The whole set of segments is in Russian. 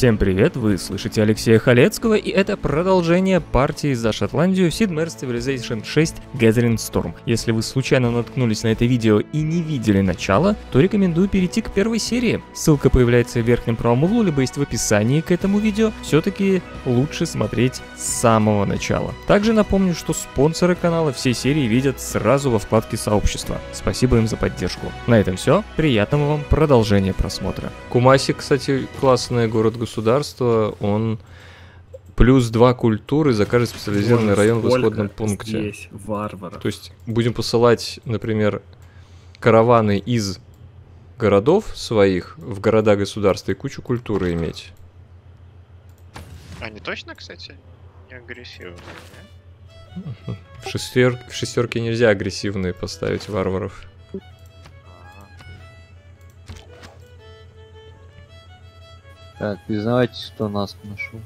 Всем привет, вы слышите Алексея Халецкого, и это продолжение партии за Шотландию в Sid Meier's Civilization VI Gathering Storm. Если вы случайно наткнулись на это видео и не видели начало, то рекомендую перейти к первой серии. Ссылка появляется в верхнем правом углу, либо есть в описании к этому видео. Все-таки лучше смотреть с самого начала. Также напомню, что спонсоры канала все серии видят сразу во вкладке сообщества. Спасибо им за поддержку. На этом все, приятного вам продолжения просмотра. Кумаси, кстати, классный город-государство, он плюс 2 культуры за каждый специализированный район в исходном пункте. То есть будем посылать, например, караваны из городов своих в города-государства и кучу культуры иметь. Они точно, кстати, не агрессивные? В шестерке нельзя агрессивные поставить варваров. Так, признавайте, что Наску нашел.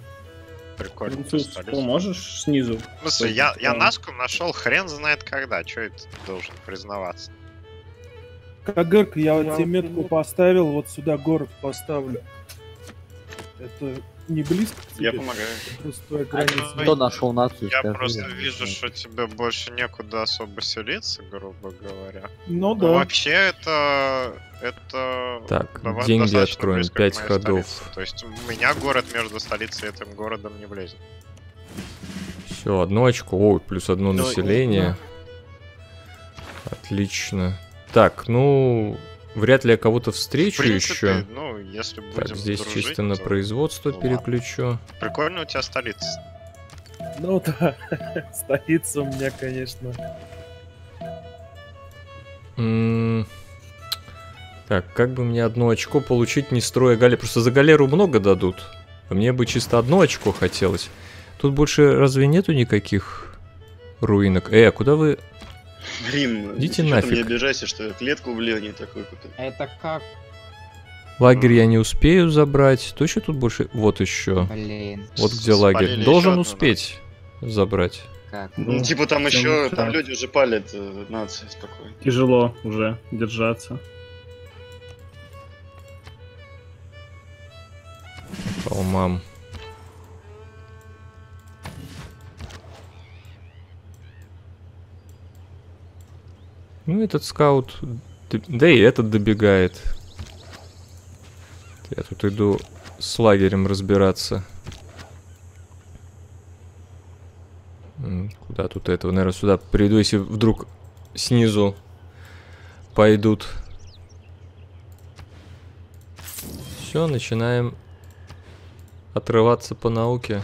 Прикольно. Ну, ты можешь снизу? В смысле, я Наску нашел хрен знает когда. Че это должен признаваться? Кагырк, я вот тебе метку поставил, вот сюда город поставлю. Это не близко к тебе? Я помогаю. Кто нашел нацию? Я просто вижу, что тебе больше некуда особо селиться, грубо говоря. Ну да. Вообще это... Так, деньги откроем, 5 ходов. Столице. То есть у меня город между столицей и этим городом не влезет. Все, одно очко, о, плюс одно население. Отлично. Так, ну, вряд ли я кого-то встречу, принципе, еще. Ну, если будем так, здесь дружить, чисто на производство переключу. Прикольно у тебя столица. Ну да, столица у меня, конечно. Так, как бы мне одно очко получить, не строя галеру? Просто за галеру много дадут. А мне бы чисто одно очко хотелось. Тут больше разве нету никаких руинок? Куда вы? Блин, идите нафиг. Не обижайся, что я клетку в Лене такой купил. Это как? Лагерь я не успею забрать. Точно тут больше? Вот еще. Блин. Вот где лагерь. Должен успеть забрать. Ну, типа там еще люди уже палят нацию спокойно. Тяжело уже держаться. По умам. Ну, этот скаут... Да и этот добегает. Я тут иду с лагерем разбираться. Куда тут этого? Наверное, сюда приду, если вдруг снизу пойдут. Все, начинаем... отрываться по науке.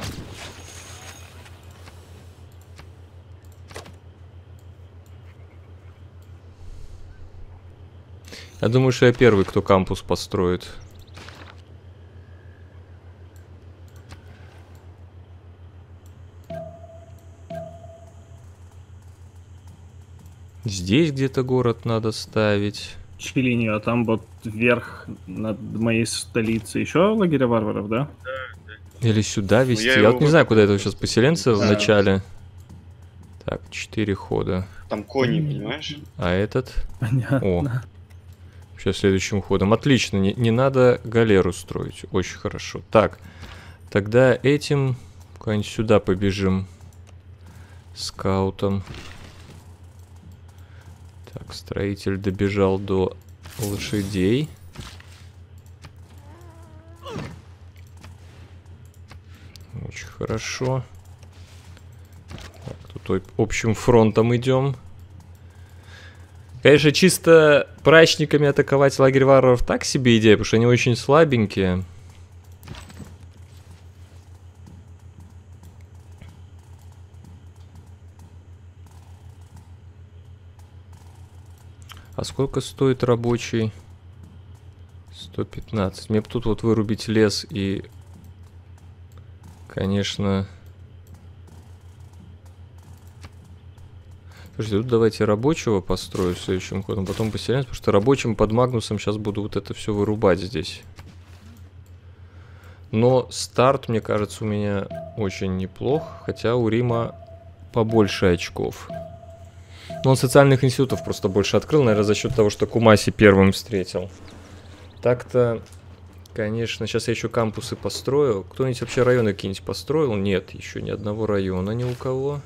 Я думаю, что я первый, кто кампус построит. Здесь где-то город надо ставить. Чилинию, а там вот вверх над моей столицей еще лагеря варваров, да? Или сюда вести. Я вот не знаю, куда этого сейчас поселенца в начале. Так, 4 хода. Там кони, понимаешь? А этот? Понятно. О. Сейчас следующим ходом. Отлично, не надо галеру строить. Очень хорошо. Так, тогда этим куда-нибудь сюда побежим. Скаутом. Так, строитель добежал до лошадей. Очень хорошо. Так, тут общим фронтом идем. Конечно, чисто прачниками атаковать лагерь варваров так себе идея, потому что они очень слабенькие. А сколько стоит рабочий? 115. Мне бы тут вот вырубить лес и... Конечно. Слушайте, тут давайте рабочего построю следующим ходом, потом поселенец, потому что рабочим под Магнусом сейчас буду вот это все вырубать здесь. Но старт, мне кажется, у меня очень неплох, хотя у Рима побольше очков. Но он социальных институтов просто больше открыл, наверное, за счет того, что Кумаси первым встретил. Так-то Конечно, сейчас я еще кампусы построю. Кто-нибудь вообще районы какие-нибудь построил? Нет, еще ни одного района ни у кого.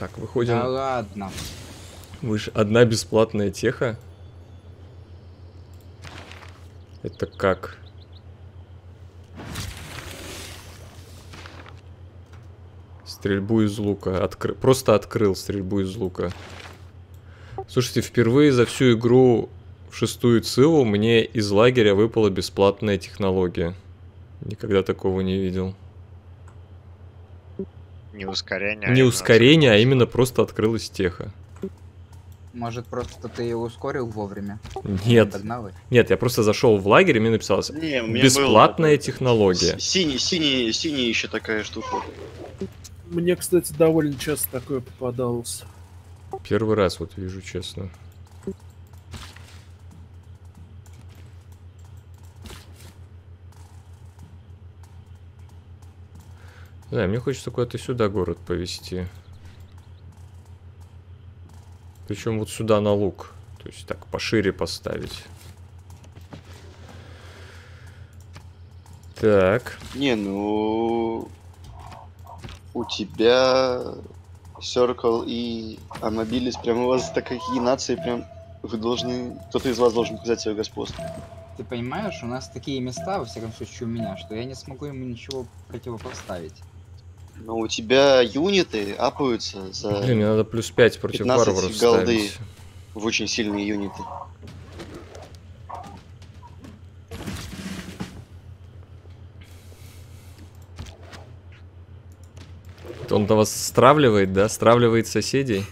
Так, выходим. Да ладно. Вы же одна бесплатная теха? Это как? Стрельбу из лука. Просто открыл стрельбу из лука. Слушайте, впервые за всю игру в 6-ю циву мне из лагеря выпала бесплатная технология. Никогда такого не видел. Не ускорение. Не ускорение, а именно просто открылась теха. Может, просто ты ее ускорил вовремя? Нет. Нет, я просто зашел в лагерь и мне написалось: бесплатная технология. Синий еще такая штука. Мне, кстати, довольно часто такое попадалось. Первый раз вот вижу, честно. Да, мне хочется куда-то сюда город повезти. Причем вот сюда на луг. То есть так пошире поставить. Так. Не, ну... У тебя... Circle и Амобилис, прям у вас такие нации, прям вы должны, кто-то из вас должен показать свое господство. Ты понимаешь, у нас такие места, во всяком случае у меня, что я не смогу ему ничего противопоставить. Но у тебя юниты апаются за... Блин, мне надо плюс 5 против варваров голды ставить. В очень сильные юниты. Он до вас стравливает, да? Стравливает соседей?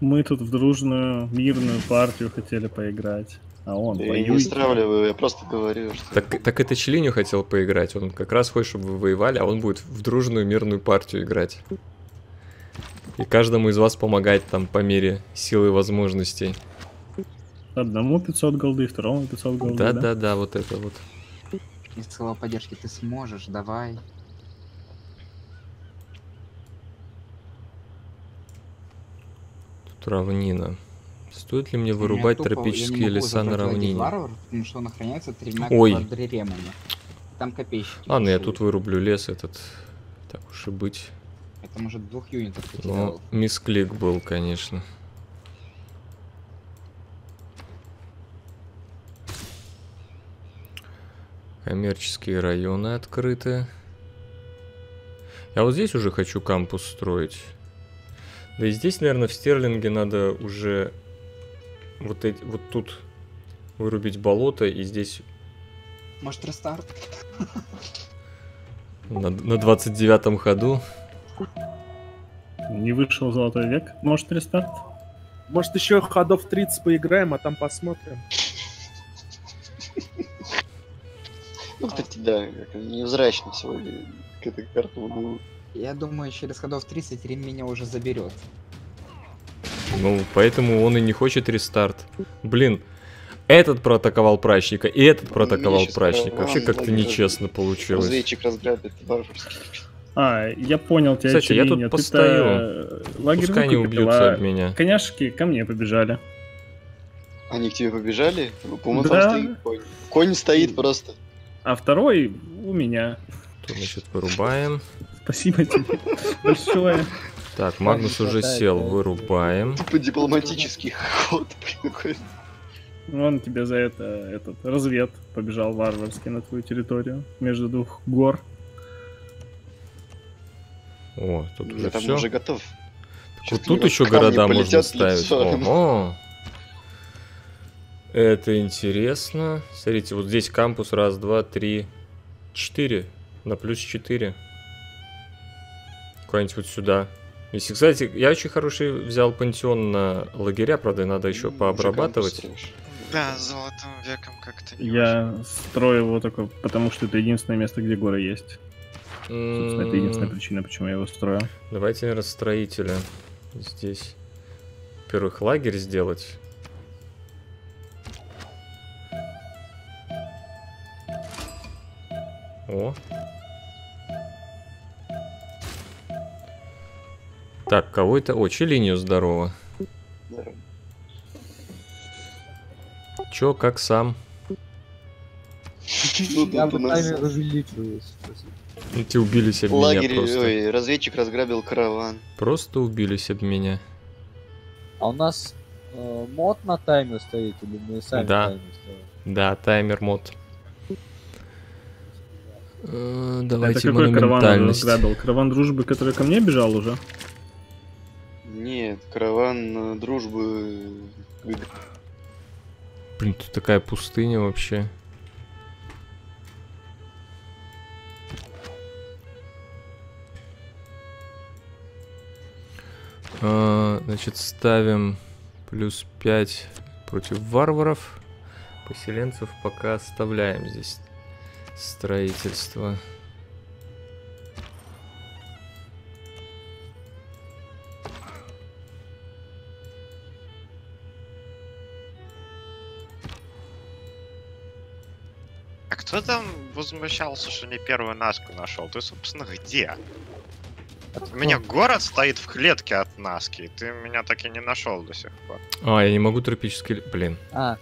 Мы тут в дружную, мирную партию хотели поиграть. А он... Да я не стравливаю, я просто говорю, что... Так это Челиню хотел поиграть. Он как раз хочет, чтобы вы воевали, а он будет в дружную, мирную партию играть. И каждому из вас помогать там по мере силы и возможностей. Одному 500 голды, второму 500 голды, да? Да-да-да, вот это вот. Из целого поддержки ты сможешь, давай... Равнина. Стоит ли мне вырубать тропические леса на равнине? Варвар, потому что он охраняется тремя квадриремами. Там копейщики. Ладно, я тут вырублю лес этот. Так уж и быть. Это может 2 юнитов. Ну, мисклик был, конечно. Коммерческие районы открыты. Я вот здесь уже хочу кампус строить. Да и здесь, наверное, в Стерлинге надо уже вот тут вырубить болото и здесь... Может, рестарт? На 29-м ходу. Не вышел золотой век. Может, рестарт? Может, еще ходов 30 поиграем, а там посмотрим. Ну, кстати, да, невзрачно сегодня к этой карту. Я думаю, через ходов 30 Рим меня уже заберет. Ну, поэтому он и не хочет рестарт. Блин, этот проатаковал прачника, и этот проатаковал прачника. Вообще как-то нечестно получилось. Разведчик разграбит. А, я понял тебя, кстати, я тут постою. Пускай не убьются от меня. Коняшки ко мне побежали. Они к тебе побежали? Да. Конь стоит просто. А второй у меня. То, значит, вырубаем. Спасибо тебе большое. Так, Магнус уже сел, вырубаем. Типа дипломатический ход. Вон тебя за это, этот развед побежал варварски на твою территорию. Между двух гор. О, тут уже все. Уже готов. Вот тут еще города можно ставить. Ого. Это интересно. Смотрите, вот здесь кампус. Раз, два, три, 4. На плюс 4. Куда-нибудь вот сюда. Если, кстати, я очень хороший взял пантеон на лагеря, правда, надо еще пообрабатывать. Да, золотым веком как-то не очень. Строю его только потому, что это единственное место, где горы есть. Собственно, это единственная причина, почему я его строю. Давайте, наверное, строителя здесь. Во-первых, лагерь сделать. О. Так, кого это? О, Челинью, здорово. Чё, как сам? Я бы таймер увеличиваю. Эти убились об меня просто. Ой, разведчик разграбил караван. Просто убились об меня. А у нас мод на таймер стоит или мы сами таймер стоим? Да, таймер мод. Давайте монументальность. Караван дружбы, который ко мне бежал уже? Нет, караван дружбы... Блин, тут такая пустыня вообще. Значит, ставим плюс 5 против варваров. Поселенцев пока оставляем здесь. Строительство. А кто там возмущался, что не первую Наску нашел? Ты, собственно, где? У меня город стоит в клетке от Наски, ты меня так и не нашел до сих пор. А, я не могу тропический... Блин. А,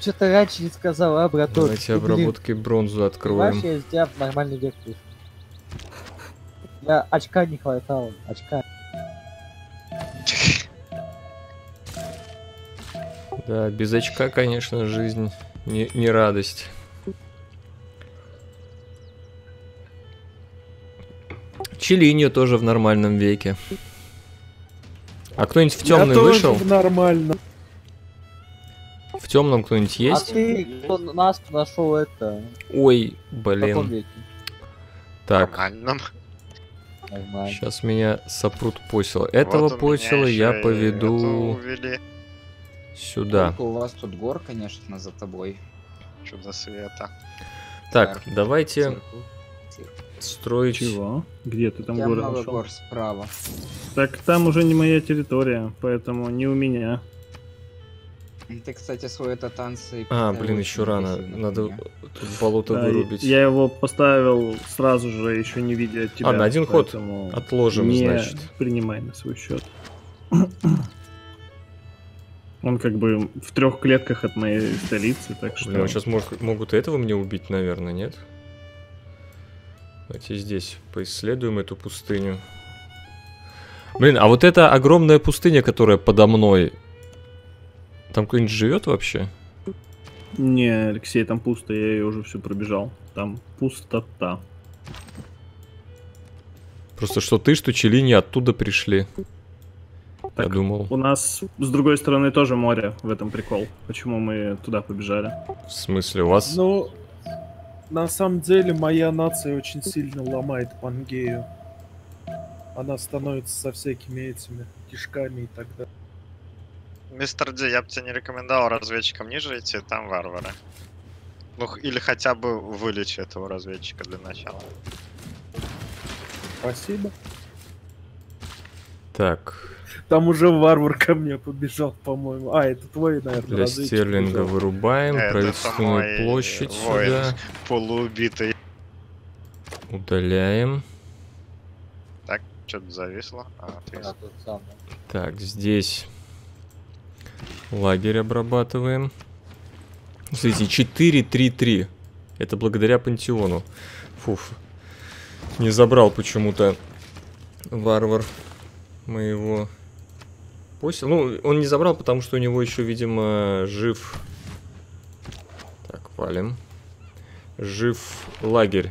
что-то раньше не сказал, а, браток? Давайте обработки бронзу откроем. Понимаешь, я в нормальную версию. Я очка не хватало, очка. Да, без очка, конечно, жизнь не радость. Челинью тоже в нормальном веке. А кто-нибудь в темный вышел? Нормально. В темном кто-нибудь есть? А ты кто нас нашел это? Ой, блин. Так. Нормально. Сейчас меня сопрут посел. Этого вот посела я поведу сюда. У вас тут гор, конечно, за тобой. Чудо света. Так, давайте. Строить чего? Где ты там город? Справа. Так там уже не моя территория, поэтому не у меня. Ты, кстати, свой это танцы. А, блин, еще рано. Надо тут болото вырубить. Я его поставил сразу же, еще не видя тебя. А на один ход отложим, значит. Принимай на свой счет. Он как бы в 3 клетках от моей столицы, так что. Блин, сейчас могут этого мне убить, наверное, нет? Давайте здесь поисследуем эту пустыню. Блин, а вот эта огромная пустыня, которая подо мной, там кто-нибудь живет вообще? Не, Алексей, там пусто, я ее уже все пробежал. Там пустота. Просто что ты, что челини оттуда пришли. Так, я думал. У нас с другой стороны тоже море, в этом прикол. Почему мы туда побежали? В смысле, у вас... Ну... На самом деле, моя нация очень сильно ломает Пангею. Она становится со всякими этими кишками и так далее. Мистер Ди, я бы тебе не рекомендовал разведчикам ниже идти, там варвары. Ну, или хотя бы вылечи этого разведчика для начала. Спасибо. Так. Там уже варвар ко мне побежал, по-моему. А, это твой, наверное, для стерлинга побежал. Вырубаем, правительственную площадь сюда. Полуубитый. Удаляем. Так, что-то зависло. Так, здесь лагерь обрабатываем. Смотрите, 4-3-3. Это благодаря пантеону. Фуф. Не забрал почему-то варвар моего... Ну, он не забрал, потому что у него еще, видимо, жив... Так, валим. Жив лагерь.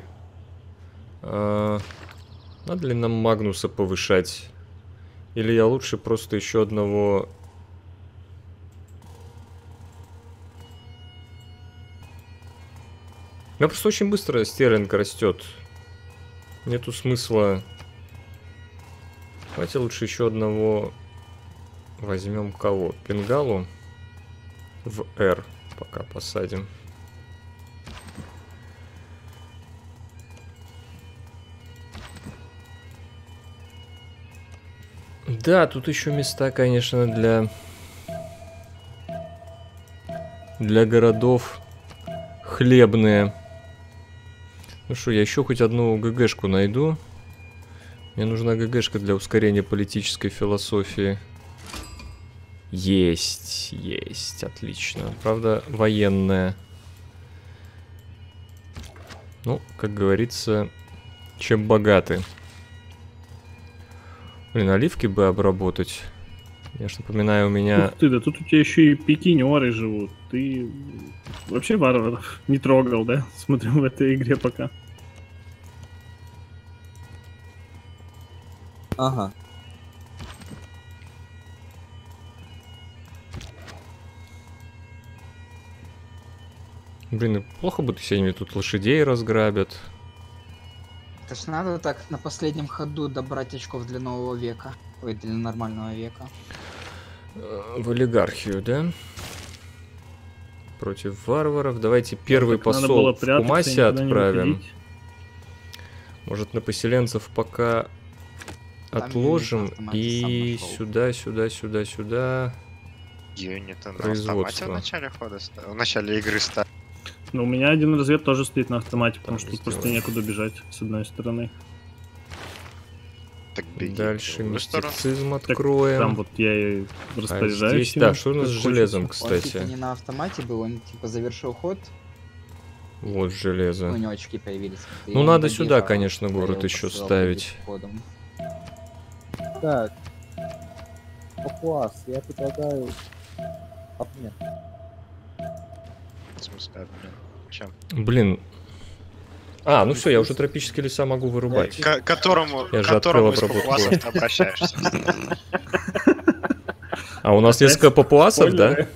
Надо ли нам Магнуса повышать? Или я лучше просто еще одного... У меня просто очень быстро стерлинг растет. Нету смысла... Давайте лучше еще одного... Возьмем кого? Пингалу в R пока посадим. Да, тут еще места, конечно, для городов хлебные. Ну что, я еще хоть одну ГГшку найду. Мне нужна ГГшка для ускорения политической философии. Есть, есть, отлично. Правда, военная. Ну, как говорится, чем богаты. Блин, оливки бы обработать. Я же напоминаю, у меня... Ух ты, да тут у тебя еще и пекинеры живут. Ты вообще варваров не трогал, да? Смотрю, в этой игре пока. Ага. Блин, плохо будто сегодня тут лошадей разграбят. Это ж надо так на последнем ходу добрать очков для нового века. Ой, для нормального века. В олигархию, да? Против варваров. Давайте первый посол в Кумаси отправим. Может, на поселенцев пока там отложим. И сюда, сюда, сюда, сюда. Юнит на автомате в начале хода, в начале игры стал. Но у меня один развед тоже стоит на автомате, потому что просто некуда бежать с одной стороны. Так, беги. Дальше мистицизм откроем. Так, там вот я и распоряжаюсь. А здесь, да, что у нас с железом, кстати? Он, типа, не на автомате был, он типа завершил ход. Вот железо. У него очки появились. Ну надо добежал, сюда, конечно, город еще ставить. Так. Класс, я предлагаю... Обмен. Чем? Блин. А, ну все, я уже тропические леса могу вырубать. К которому, я же которому открыл обработку. Обращаешься. А у нас несколько папуасов, да?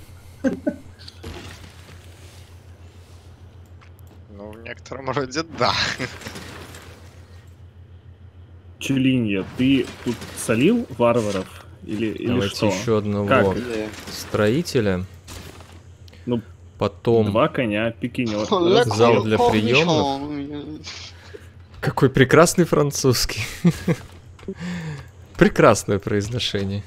Ну, в некотором роде да. Челинья, ты тут солил варваров? Или давайте что? Еще одного как? Строителя. Ну, потом... Два коня, пикинер. Зал для приема. Какой прекрасный французский. Прекрасное произношение.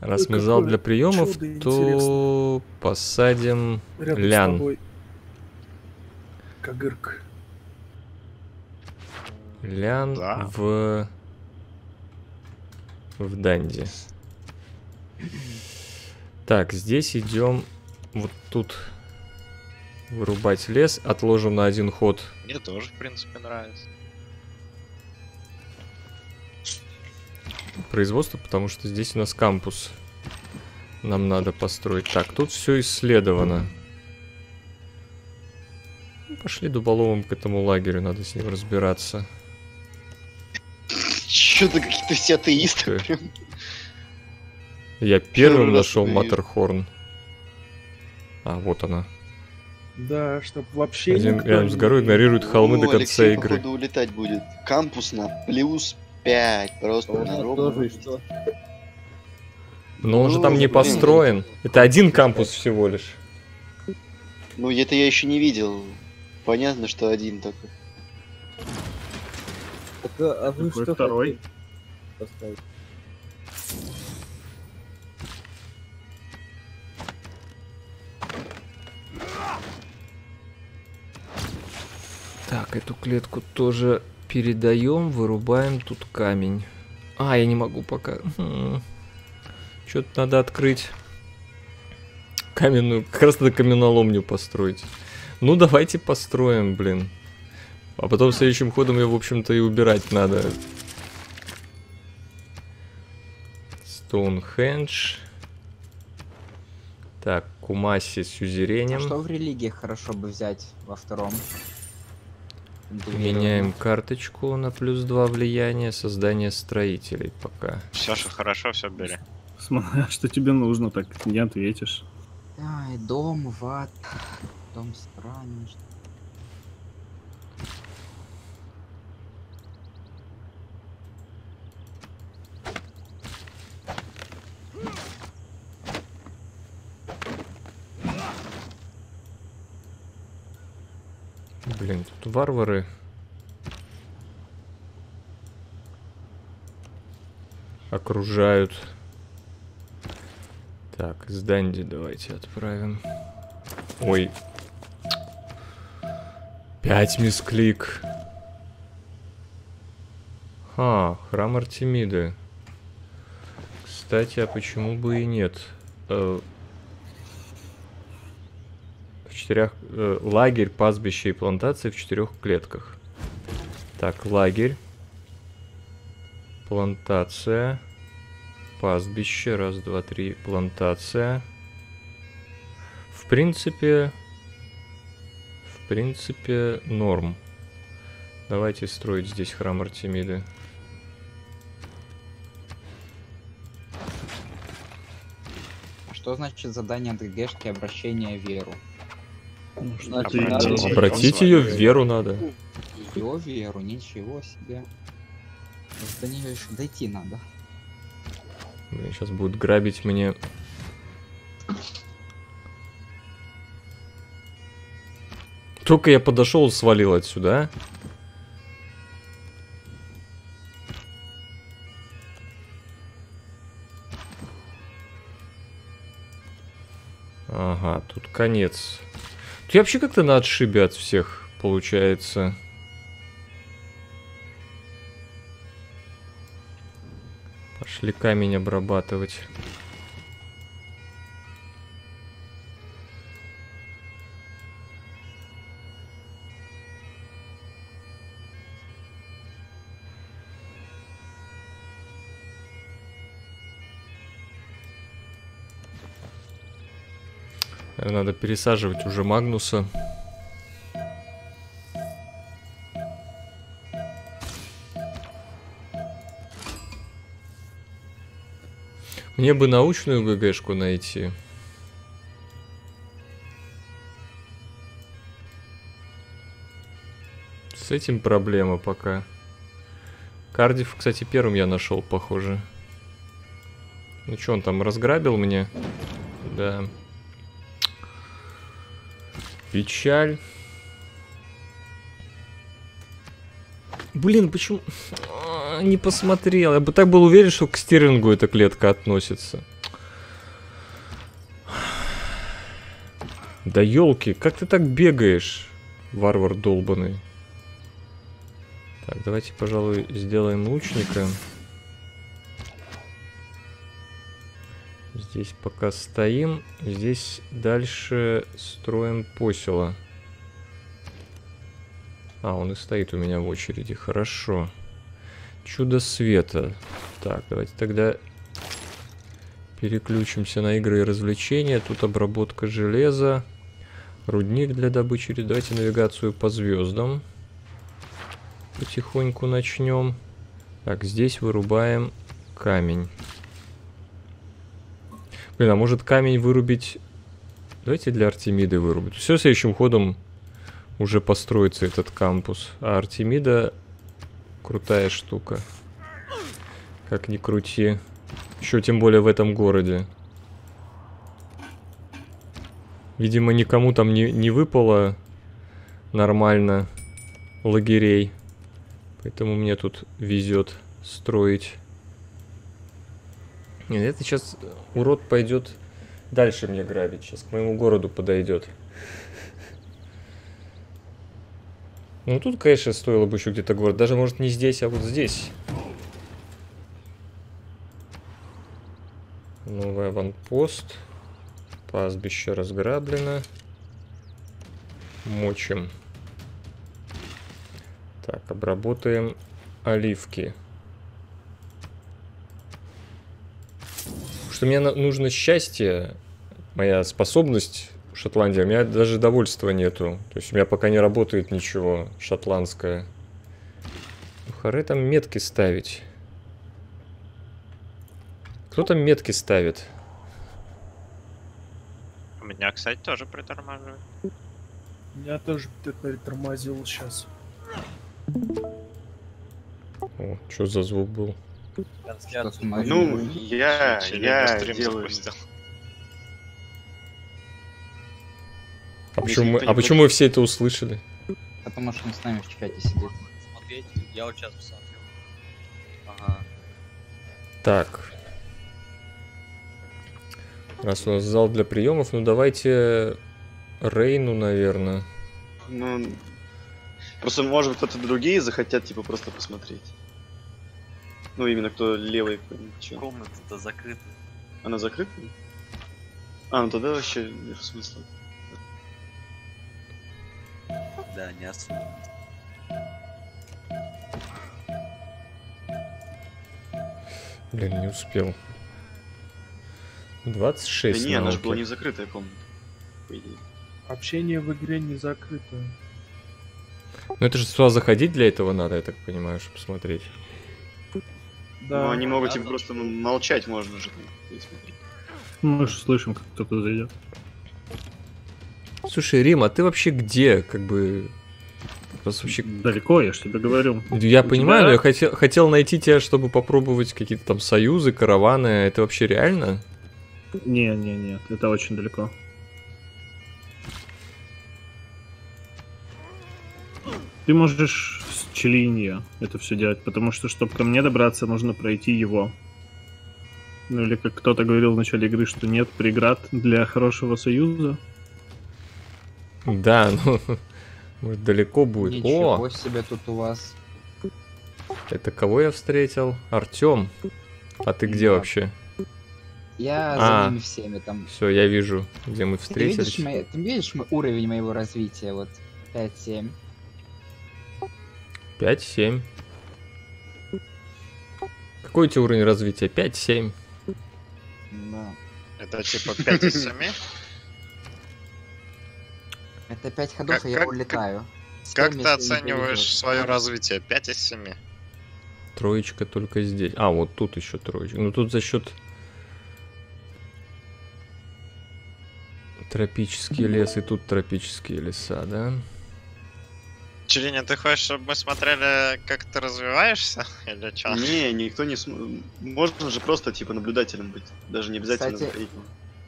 Раз мы зал для приемов, то посадим лян. Кагырк. Лян, да. В Данди. Так, здесь идем вот тут вырубать лес. Отложим на один ход. Мне тоже, в принципе, нравится. Производство, потому что здесь у нас кампус. Нам надо построить. Так, тут все исследовано. Пошли дуболомом к этому лагерю, надо с ним разбираться. Что-то какие-то все атеисты. Прям. Я первым нашел Матерхорн. А, вот она. Да, чтоб вообще... Один рядом с горой игнорирует холмы до конца Алексей, игры. Походу, улетать будет. Кампус на +5. Просто на ровно. Но он же там не построен. Это один кампус всего лишь. Ну, это я еще не видел. Понятно, что один такой. А вы что, второй? Поставить. Так, эту клетку тоже передаем, вырубаем тут камень. А, я не могу пока. Что-то надо открыть. Каменную, как раз надо каменоломню построить. Ну, давайте построим, блин. А потом следующим ходом ее, в общем-то, и убирать надо. Стоунхендж. Так, Кумаси с сюзерением. А что в религиях хорошо бы взять во втором? Меняем карточку на +2 влияние, создание строителей пока. Все, что хорошо, все бери. Смотри, что тебе нужно, так не ответишь. Ай, дом в ад, дом странный. Блин, тут варвары. Окружают. Так, из Данди давайте отправим. Ой. 5 мисклик. А, храм Артемиды. Кстати, а почему бы и нет? Лагерь, пастбище и плантации в 4 клетках. Так, лагерь. Плантация. Пастбище. Раз, два, три. Плантация. В принципе, норм. Давайте строить здесь храм Артемиды. Что значит задание от ГГшки обращение в веру? Обратить ее в веру надо. Ее веру, ничего себе. До нее еще дойти надо. Сейчас будут грабить мне. Только я подошел, свалил отсюда. Ага, тут конец. Я вообще как-то на отшибе от всех, получается. Пошли камень обрабатывать. Надо пересаживать уже Магнуса. Мне бы научную ГГшку найти. С этим проблема пока. Кардиф, кстати, первым я нашел, похоже. Ну что, он там разграбил мне? Да. Печаль. Блин, почему... Не посмотрел. Я бы так был уверен, что к Стерлингу эта клетка относится. Да елки, как ты так бегаешь, варвар долбаный. Так, давайте, пожалуй, сделаем лучника. Здесь пока стоим. Здесь дальше строим посела. А, он и стоит у меня в очереди. Хорошо. Чудо света. Так, давайте тогда переключимся на игры и развлечения. Тут обработка железа. Рудник для добычи. Давайте навигацию по звездам. Потихоньку начнем. Так, здесь вырубаем камень. Блин, а может камень вырубить? Давайте для Артемиды вырубить. Все, следующим ходом уже построится этот кампус. А Артемида крутая штука. Как ни крути. Еще тем более в этом городе. Видимо, никому там не выпало нормально лагерей. Поэтому мне тут везет строить. Нет, это сейчас урод пойдет дальше мне грабить. Сейчас к моему городу подойдет. Ну тут, конечно, стоило бы еще где-то город. Даже, может, не здесь, а вот здесь. Новый аванпост. Пастбище разграблено. Мочим. Так, обработаем оливки. Что мне нужно счастье, моя способность в Шотландии, у меня даже довольства нету. То есть у меня пока не работает ничего шотландское. Ну, хоры там метки ставить. Кто там метки ставит? Меня, кстати, тоже притормаживает. Я тоже притормозил сейчас. О, что за звук был? Ну, я делаю. А почему мы все это услышали? Потому что он с нами в чате сидит. Смотреть, я вот сейчас посмотрю. Ага. Так. Раз у нас зал для приемов, ну давайте Рейну, наверное. Ну, просто, может, кто-то другие захотят, типа, просто посмотреть. Ну, именно кто левый. Комната-то закрыта. Она закрыта? А, ну тогда вообще нет смысла. Да, не особо. Блин, не успел. 26. Да не, она же была не закрытая комната. По идее. Общение в игре не закрыто. Ну это же сюда заходить для этого надо, я так понимаю, чтобы посмотреть. Да. Ну они могут им просто молчать, можно же. Мы же слышим, как кто-то зайдет. Слушай, Рим, а ты вообще где? Как бы... Вообще... Далеко, я же тебе говорю. Я понимаю, тебя... но я хотел найти тебя, чтобы попробовать какие-то там союзы, караваны. Это вообще реально? Нет, это очень далеко. Ты можешь с Челинья это все делать, потому что, чтобы ко мне добраться, нужно пройти его. Ну или как кто-то говорил в начале игры, что нет преград для хорошего союза. Да, ну... Может, далеко будет. Ничего себе тут у вас. Это кого я встретил? Артём. А ты где вообще? Я за ними всеми там. Все, я вижу, где мы встретились. Ты видишь мой уровень моего развития? Вот 5-7. 5-7. Какой у тебя уровень развития? 5-7. Да. Это типа 5 из 7? Это 5 ходов, и я улетаю. Как ты оцениваешь свое развитие? 5 из 7. Троечка только здесь. А, вот тут еще троечка. Ну тут за счет... Тропический лес, и тут тропические леса, да? Челиня, ты хочешь, чтобы мы смотрели, как ты развиваешься? Или что? Не, никто не смотрит. Можно же просто, типа, наблюдателем быть. Даже не обязательно заходить.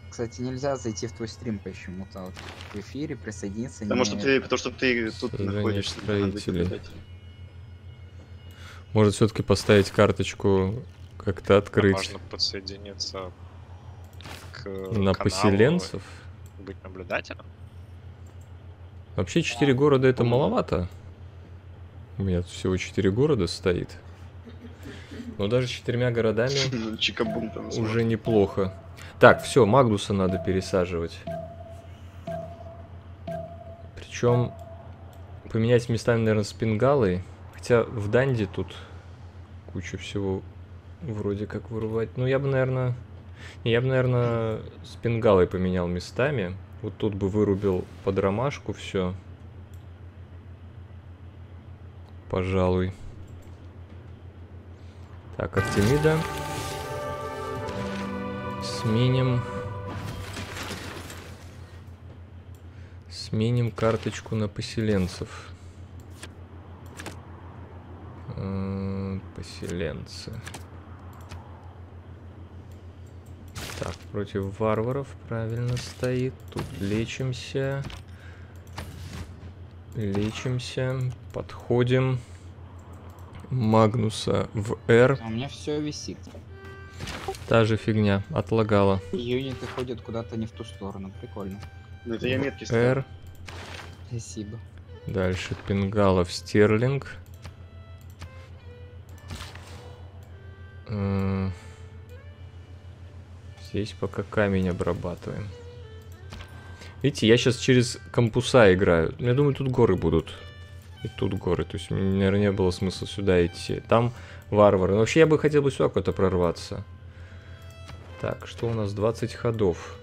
Кстати, нельзя зайти в твой стрим почему-то, вот, в эфире присоединиться. Потому что ты тут находишься. Может, все-таки поставить карточку как-то открыть. Можно подсоединиться к на каналу, поселенцев. Быть наблюдателем. Вообще 4 города это маловато. У меня тут всего 4 города стоит. Но даже с 4 городами уже неплохо. Так, все, Магнуса надо пересаживать. Причем поменять местами, наверное, с Пингалой. Хотя в Данди тут кучу всего вроде как вырывать. Ну, я бы, наверное, с Пингалой поменял местами. Вот тут бы вырубил под ромашку все. Пожалуй. Так, Артемида. Сменим карточку на поселенцев. Поселенцы. Так, против варваров правильно стоит. Тут лечимся. Лечимся. Подходим. Магнуса в R. У меня все висит. Та же фигня, отлагала. Юниты ходят куда-то не в ту сторону, прикольно. Ну это я метки ставлю. Спасибо. Дальше Пингала в Стерлинг. Здесь пока камень обрабатываем. Видите, я сейчас через кампуса играю. Я думаю, тут горы будут. И тут горы, то есть, наверное, не было смысла сюда идти. Там варвары. Но вообще, я бы хотел бы сюда куда-то прорваться. Так, что у нас? 20 ходов.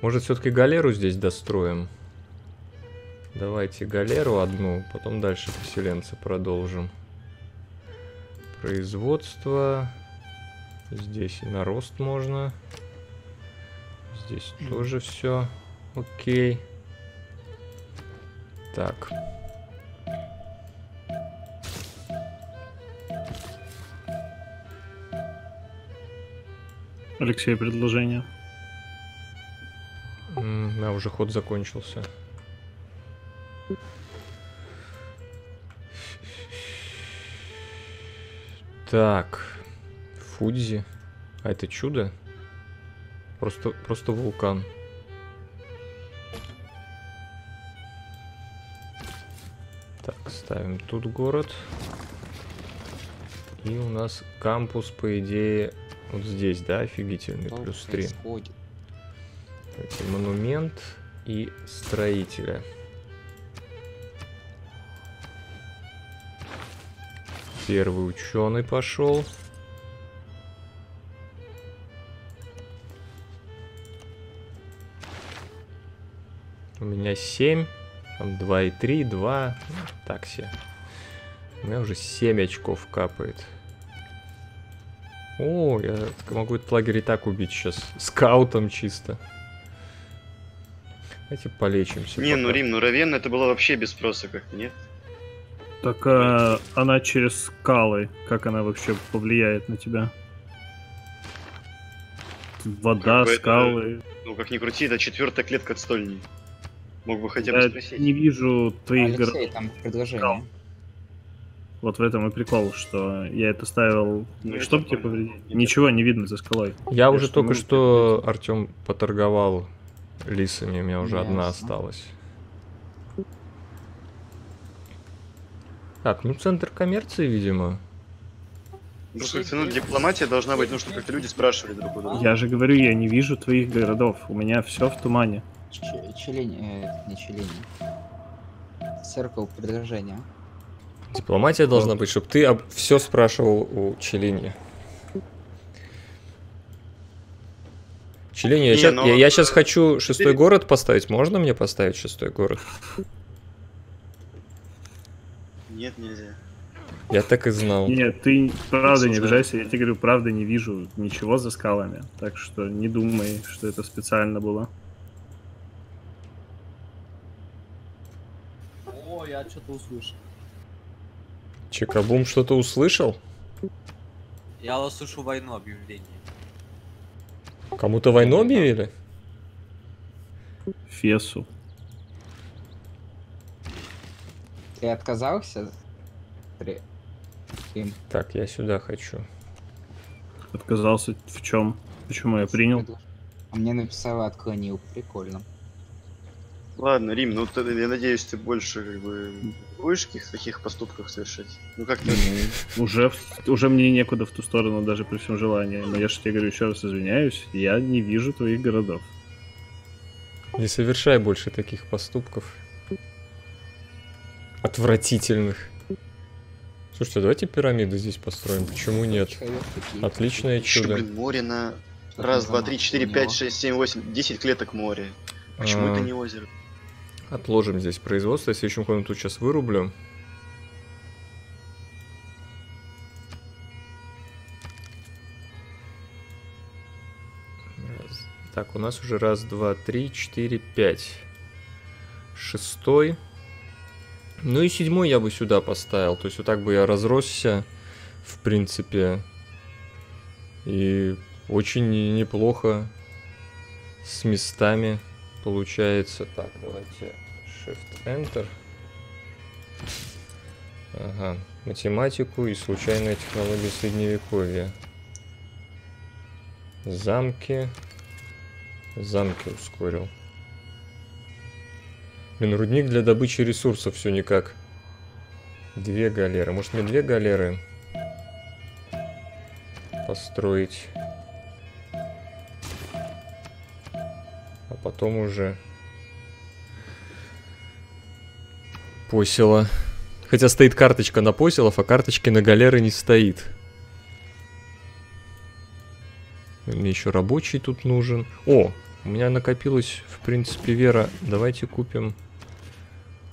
Может, все-таки галеру здесь достроим? Давайте галеру одну, потом дальше поселенцы продолжим. Производство. Здесь и на рост можно. Здесь тоже все. Окей. Так. Алексей, предложение. Да, уже ход закончился. Так. Фудзи. А это чудо? Просто вулкан. Ставим тут город. И у нас кампус, по идее, вот здесь, да, офигительный, что плюс 3. Так, монумент и строителя. Первый ученый пошел. У меня 7, там 2 и 3, 2, так все. У меня уже 7 очков капает. О, я могу этот лагерь и так убить сейчас. Скаутом чисто. Давайте полечимся. Не, пока. Ну Рим, ну Равенна это было вообще без спроса как-то, нет? Так она через скалы, как она вообще повлияет на тебя? Вода, как скалы... Это, ну как ни крути, это 4-я клетка от стольни. Мог бы хотя бы спросить. Не вижу твоих Алексей, там предложение. Вот в этом и прикол, что я это ставил, ну, чтобы тебе повредить. Ничего не видно за скалой. Я уже только что, Артем, поторговал лисами, у меня уже одна осталась. Так, ну центр коммерции, видимо. Ну, собственно, дипломатия должна быть, ну, чтобы как-то люди спрашивали друг друга. Я же говорю, я не вижу твоих городов, у меня все в тумане. Церковь предложения. Дипломатия должна быть, чтобы ты все спрашивал у Челини. Челини, я сейчас хочу 6-й город поставить. Можно мне поставить 6-й город? Нет, нельзя. Я так и знал. Нет, ты правда не обижайся. Я тебе говорю, правда не вижу ничего за скалами. Так что не думай, что это специально было. О, я что-то услышал. Чикабум что-то услышал? Я услышал войну объявление. Кому-то войну объявили? Фесу. Ты отказался? Так, я сюда хочу. Отказался в чем? Почему я принял? А мне написала отклонил. Прикольно. Ладно, Рим, ну ты, я надеюсь, ты больше как бы будешь таких поступках совершать. Ну как ты? Уже мне некуда в ту сторону, даже при всем желании. Но я же тебе говорю, еще раз извиняюсь, я не вижу твоих городов. Не совершай больше таких поступков. Отвратительных. Слушайте, давайте пирамиды здесь построим. Почему нет? Отличное чудо. Блин, море на... Раз, два, три, четыре, пять, шесть, семь, восемь, 10 клеток моря. Почему это не озеро? Отложим здесь производство. Я следующую комнату сейчас вырублю. Раз. Так, у нас уже раз, два, три, четыре, пять. 6-й. Ну и 7-й я бы сюда поставил. То есть вот так бы я разросся, в принципе. И очень неплохо с местами получается. Так, давайте Shift Enter. Ага, математику и случайные технологии средневековья. Замки. Замки ускорил. Блин, рудник для добычи ресурсов все никак. 2 галеры. Может мне 2 галеры построить? Потом уже посела. Хотя стоит карточка на поселов, а карточки на галеры не стоит. Мне еще рабочий тут нужен. О, у меня накопилась, в принципе, вера. Давайте купим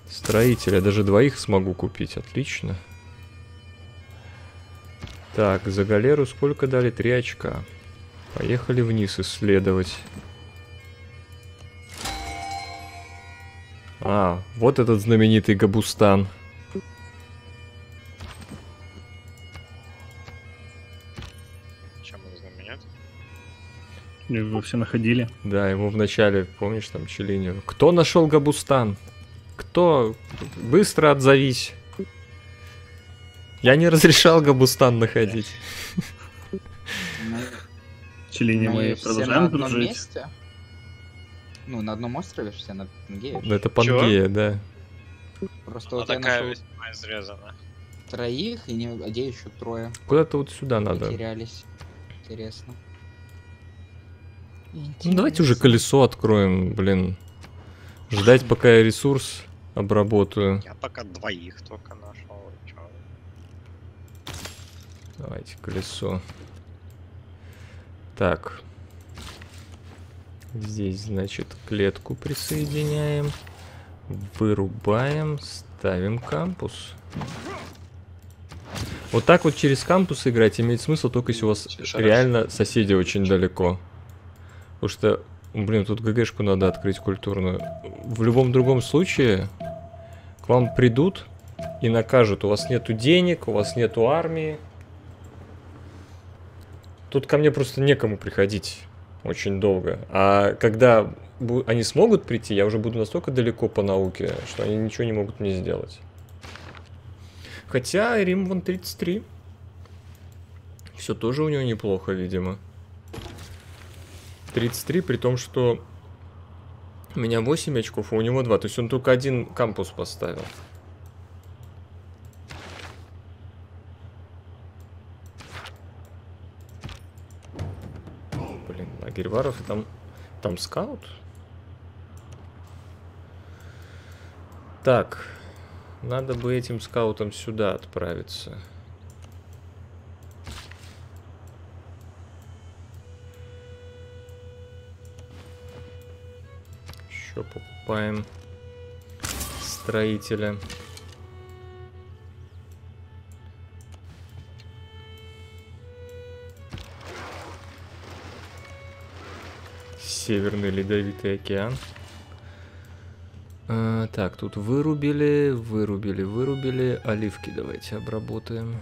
строителя. Даже 2 смогу купить. Отлично. Так, за галеру сколько дали? 3 очка. Поехали вниз исследовать. А, вот этот знаменитый Габустан. Чем он знаменит? Его все находили. Да, его вначале, помнишь, там Челини. Кто нашел Габустан? Кто? Быстро отзовись. Я не разрешал Габустан находить. Челини, мы продолжаем дружить. Ну, на одном острове все, на Пангее. Это Пангея, да. Просто она вот такая весьма изрезана. троих, и не... а где еще трое? Куда-то вот сюда надо. Потерялись. Интересно. Ну давайте уже колесо откроем, блин. Ждать, пока я ресурс обработаю. Я пока двоих только нашел. Чё? Давайте колесо. Так. Здесь, значит, клетку присоединяем. Вырубаем. Ставим кампус. Вот так вот через кампус играть имеет смысл, только если у вас реально соседи очень далеко. Потому что, блин, тут ГГшку надо открыть культурную. В любом другом случае к вам придут и накажут. У вас нету денег, у вас нету армии. Тут ко мне просто некому приходить очень долго. А когда они смогут прийти, я уже буду настолько далеко по науке, что они ничего не могут мне сделать. Хотя Рим вон 33. Все тоже у него неплохо, видимо. 33, при том, что у меня 8 очков, а у него 2. То есть он только один кампус поставил. Блин, лагерь варов, там скаут? Так, надо бы этим скаутом сюда отправиться. Покупаем строителя. Северный ледовитый океан. Так, тут вырубили. Оливки давайте обработаем.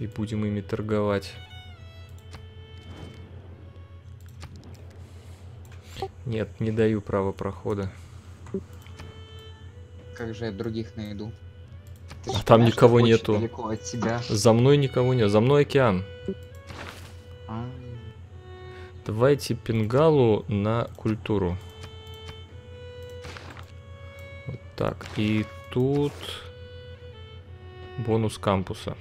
И будем ими торговать. Нет, не даю права прохода. Как же я других найду? А там никого нету. Далеко от тебя. За мной никого нет. За мной океан. Давайте Пингалу на культуру. Вот так. И тут бонус кампуса.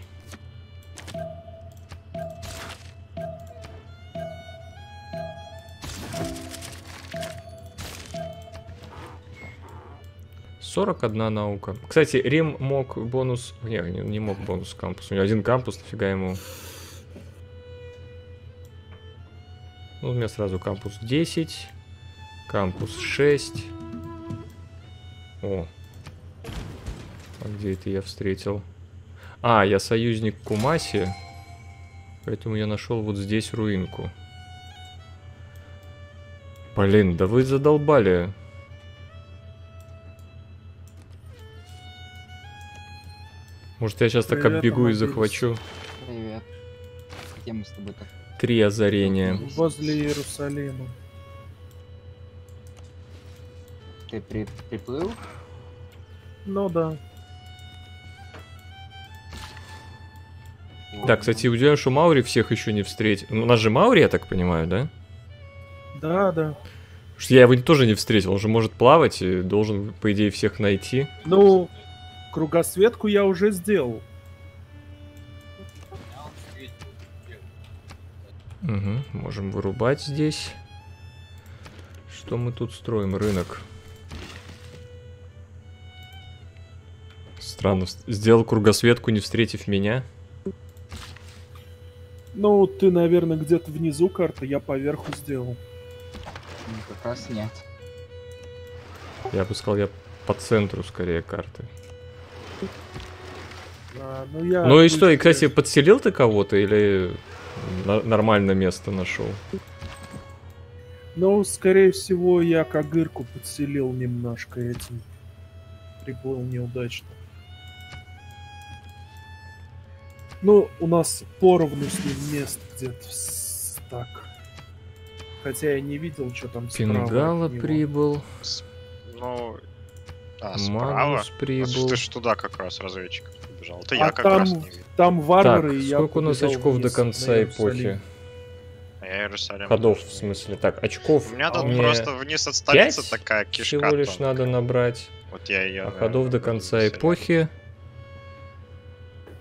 «41 наука». Кстати, Рим мог бонус... Не мог бонус кампус. У него один кампус, нафига ему? Ну, у меня сразу кампус 10. Кампус 6. О. А где это я встретил? А, я союзник Кумаси. Поэтому я нашел вот здесь руинку. Блин, да вы задолбали... Может, я сейчас так оббегу и захвачу. Привет. Где мы с тобой так? 3 озарения. Возле Иерусалима. Ты приплыл? Ну да. Да, кстати, удивляюсь, что Маори всех еще не встретил. У нас же Маори, я так понимаю, да? Да, да. Потому что я его тоже не встретил. Он же может плавать и должен, по идее, всех найти. Ну... Кругосветку я уже сделал. Угу, можем вырубать здесь. Что мы тут строим? Рынок. Странно. Сделал кругосветку, не встретив меня. Ну, ты, наверное, где-то внизу карты, я поверху сделал. Ну, как раз нет. Я бы сказал, я по центру скорее карты. Ну, и что, и, кстати, подселил ты кого-то или нормальное место нашел? Ну, скорее всего, я Кагырку подселил немножко этим. Приплыл неудачно. Ну, у нас поровну с ним мест где-то так. Хотя я не видел, что там справа. Пингала прибыл. Но... А, Магнус прибыл. Ты ж туда как раз разведчик побежал. Это я как раз не видел. Там варвары. Так, сколько у нас очков до конца эпохи? Иерусалим. Ходов, в смысле, так, очков. У меня тут просто вниз от столицы такая кишка. Всего лишь тонкая. Надо набрать. Вот я ее. А ходов до конца эпохи.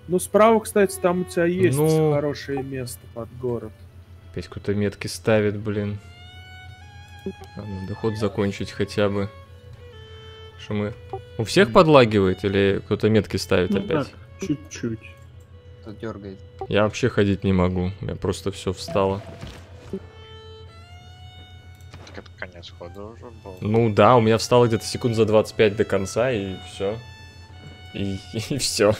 Ну, справа, кстати, там у тебя есть хорошее место под город. Опять кто-то метки ставит, блин. Надо ход закончить хотя бы. Что мы... У всех подлагивает или кто-то метки ставит опять? Чуть-чуть. Кто дергает. Я вообще ходить не могу. У меня просто все встало. Так это конец хода уже был. Ну да, у меня встало где-то секунд за 25 до конца и все. И все.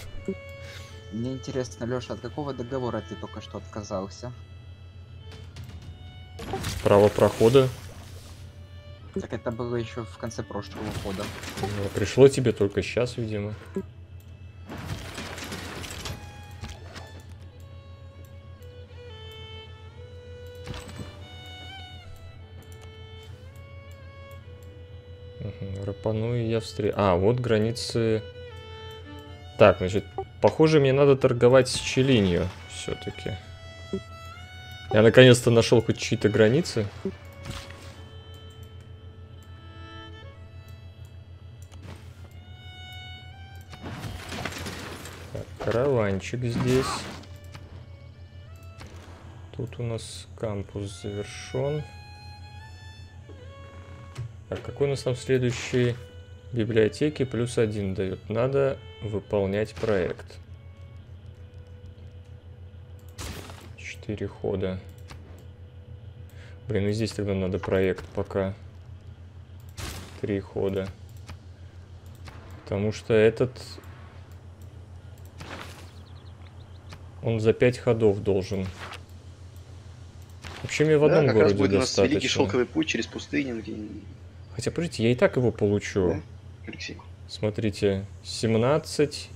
Мне интересно, Леша, от какого договора ты только что отказался? Право прохода. Так это было еще в конце прошлого хода. Ну, пришло тебе только сейчас, видимо. Угу, Рапану и я встретил. А, вот границы. Так, значит, похоже, мне надо торговать с Челинью все-таки. Я наконец-то нашел хоть чьи-то границы. Караванчик здесь. Тут у нас кампус завершен. Так, какой у нас там следующий? Библиотеки +1 дает. Надо выполнять проект. 4 хода. Блин, и здесь тогда надо проект пока. 3 хода. Потому что этот... Он за 5 ходов должен. Вообще мне в одном городе раз будет достаточно. Великий Шелковый Путь через пустыню. Хотя, подождите, я и так его получу. Да? Смотрите, 17.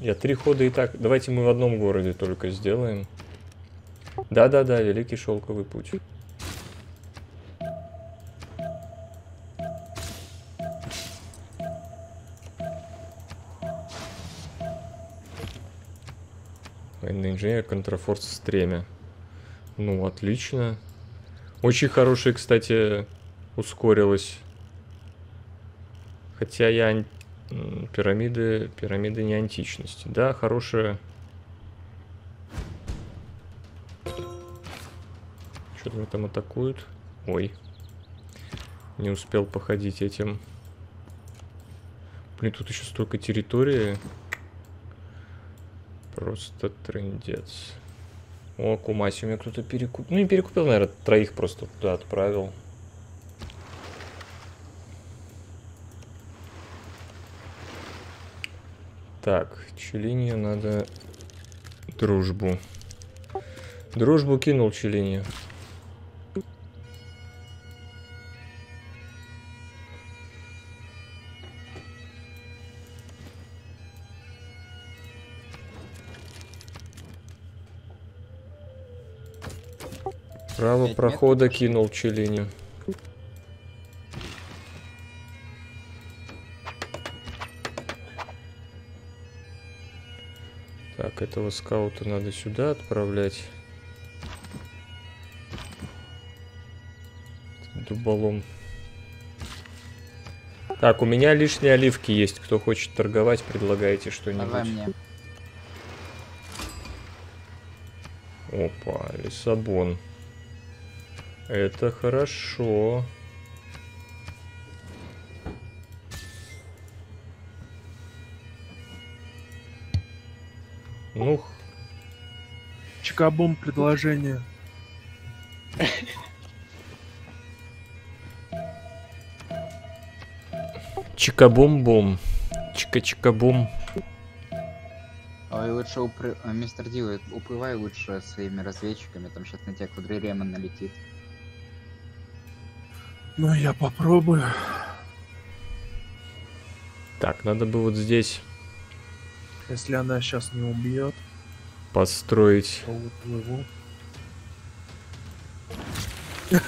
Я 3 хода и так. Давайте мы в одном городе только сделаем. Да-да-да, Великий Шелковый Путь. Инженер контрафорс в стреме. Ну, отлично. Очень хороший, кстати, ускорилось. Хотя я... Пирамиды не античности. Да, хорошая. Что-то меня там атакуют. Ой. Не успел походить этим. Блин, тут еще столько территории... Просто трындец. О, Кумаси, у меня кто-то перекупил. Ну, не перекупил, наверное, 3 просто туда отправил. Так, Челинью надо... Дружбу. Дружбу кинул Челинью. Право прохода кинул Челинью. Так, этого скаута надо сюда отправлять. Дуболом. Так, у меня лишние оливки есть. Кто хочет торговать, предлагайте что-нибудь. Опа, Лиссабон. Это хорошо. Ну. Чикабум предложение. Чикабум-бум. Чика-чикабум. Ой, лучше мистер Дилл, уплывай лучше своими разведчиками, там сейчас на тебя квадриремен налетит. Ну, я попробую. Так, надо бы вот здесь... Если она сейчас не убьет... Построить...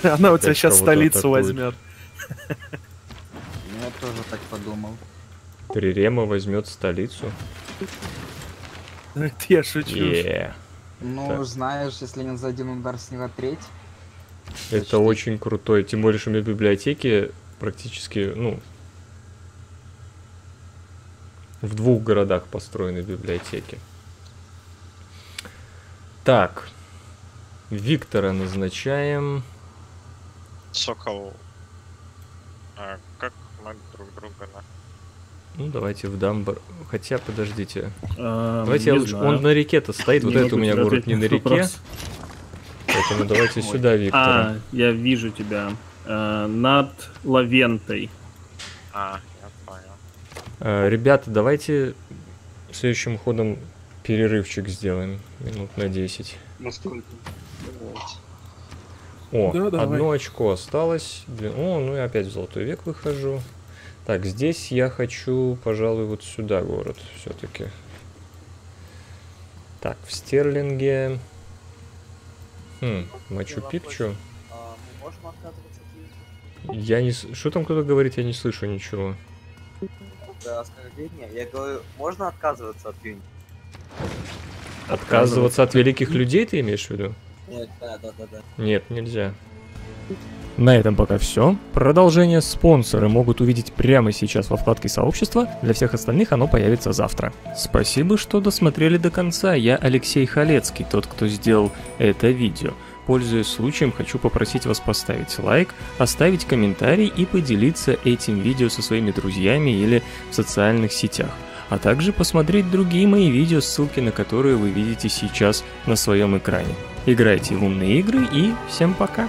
Она у тебя сейчас столицу возьмет. Я тоже так подумал. Трирема возьмет столицу? Это я шучу. Ну, так. Знаешь, если не за один удар сняла треть. Это почти. Очень крутой. Тем более, что у меня в библиотеке практически, ну, в двух городах построены библиотеки. Так. Виктора назначаем. Сокол. А как мы друг друга на... Ну, давайте в Дамбар. Хотя, подождите. Давайте я лучше... Знаю. Он на реке-то стоит. Вот это у меня город не на реке. Поэтому давайте сюда, Виктор. А, я вижу тебя. Над Лавентой. А, я понял. Ребята, давайте следующим ходом перерывчик сделаем. Минут на 10. Насколько? О, да, одно давай. Очко осталось. О, ну и опять в золотой век выхожу. Так, здесь я хочу, пожалуй, вот сюда город все-таки. Так, в Стерлинге. Мачу-Пикчу. Я не... Что там кто-то говорит? Я не слышу ничего. Да, я говорю, можно отказываться от юни? Отказываться от великих людей, ты имеешь в виду? Нет, да. Нет, нельзя. На этом пока все. Продолжение спонсоры могут увидеть прямо сейчас во вкладке сообщества. Для всех остальных оно появится завтра. Спасибо, что досмотрели до конца. Я Алексей Халецкий, тот, кто сделал это видео. Пользуясь случаем, хочу попросить вас поставить лайк, оставить комментарий и поделиться этим видео со своими друзьями или в социальных сетях. А также посмотреть другие мои видео, ссылки на которые вы видите сейчас на своем экране. Играйте в умные игры и всем пока!